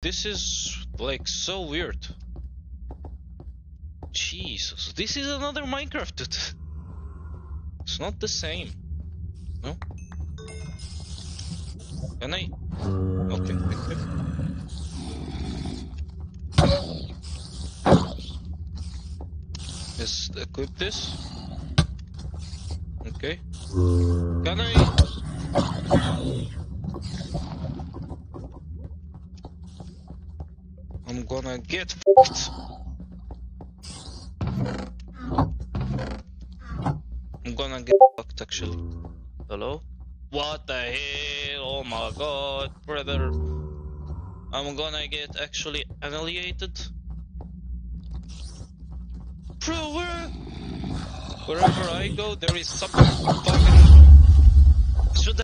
This is like so weird. Jesus, this is another Minecraft, dude. It's not the same. No? Can I? Okay. Let's equip this. Okay. Can I? I'm gonna get fucked. I'm gonna get fucked actually. Hello? What the hell? Oh my god, brother. I'm gonna get actually annihilated. Bro, wherever I go, there is something fucking. Should